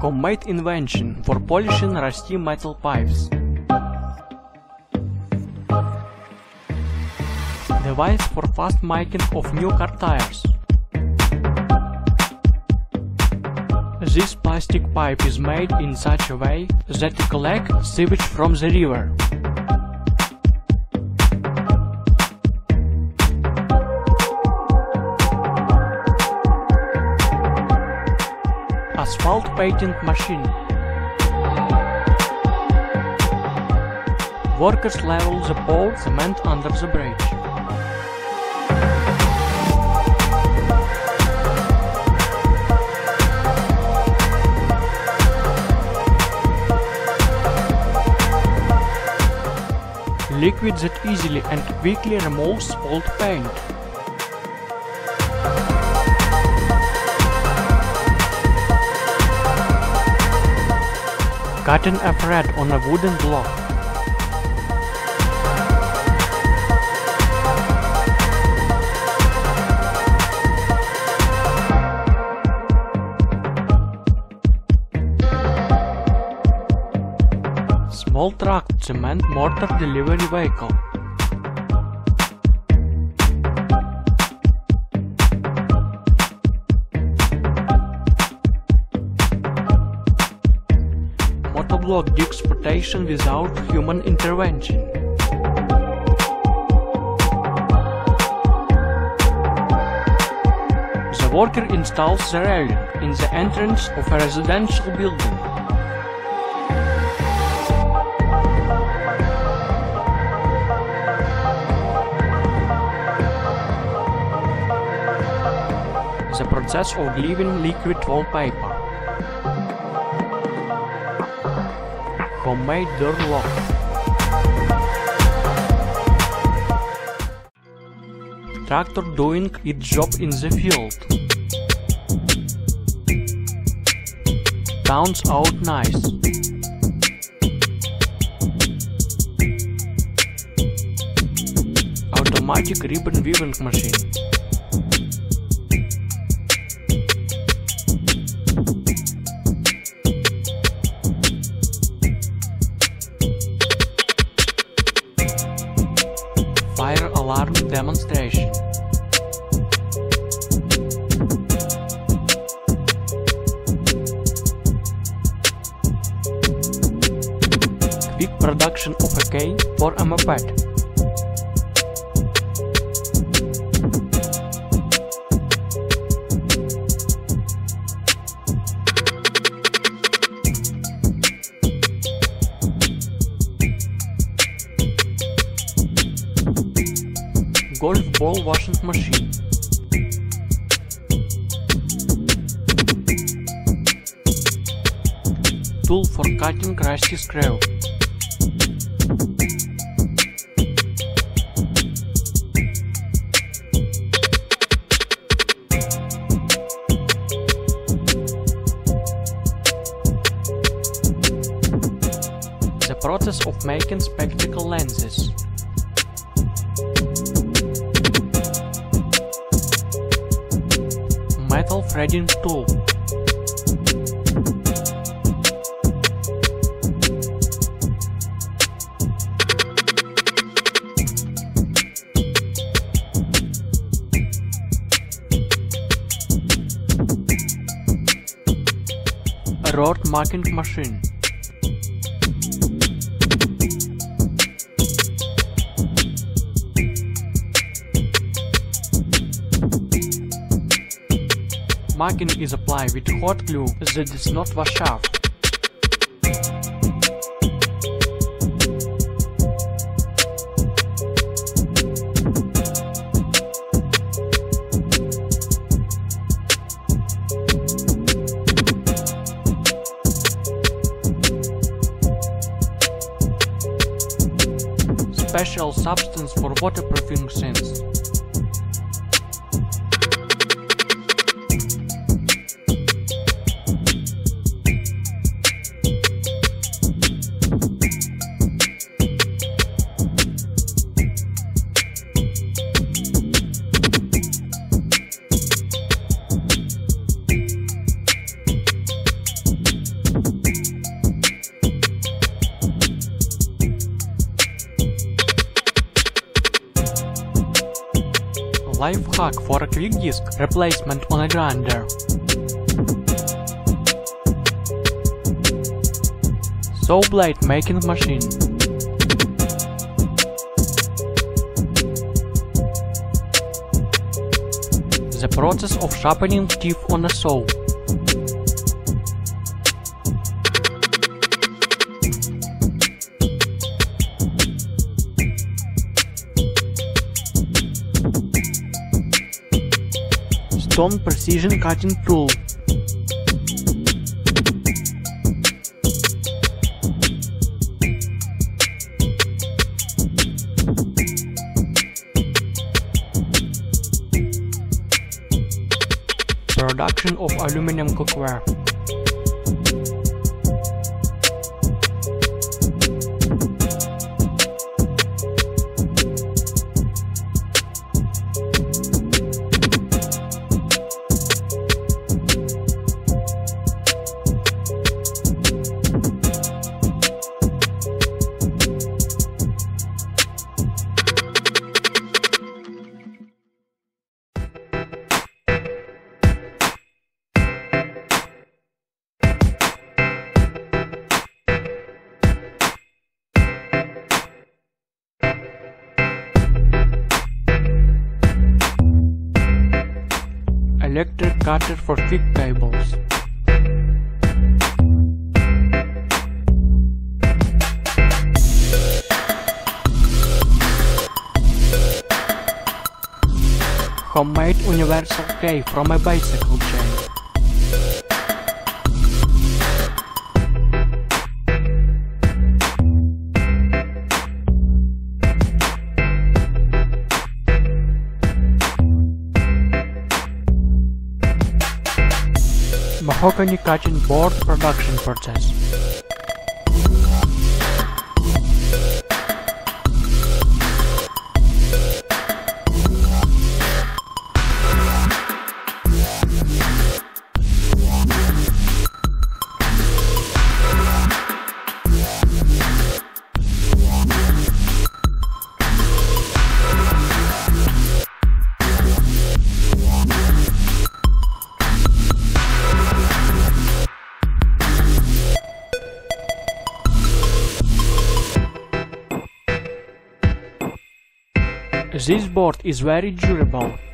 Homemade invention for polishing rusty metal pipes. Device for fast making of new car tires. This plastic pipe is made in such a way that it collects sewage from the river. Asphalt painting machine. Workers level the poured cement under the bridge. Liquid that easily and quickly removes old paint. Cutting a thread on a wooden block. Small truck cement mortar delivery vehicle. Motoblock exportation without human intervention. The worker installs the railing in the entrance of a residential building. The process of leaving liquid wallpaper. Homemade door lock. Tractor doing its job in the field. Sounds out nice. Automatic ribbon weaving machine. Fire alarm demonstration. Quick production of a key for a moped. Golf ball washing machine. Tool for cutting rusty screw. The process of making spectacle lenses. Metal threading tool. A road marking machine. Marking is applied with hot glue that does not wash off. Special substance for waterproofing sinks. lifehack for a quick disk replacement on a grinder. Saw blade making machine. The process of sharpening teeth on a saw. Stone precision cutting tool. Production of aluminum cookware. Electric cutter for thick cables. Homemade universal key from a bicycle chain. Mahogany cutting board production process. This board is very durable.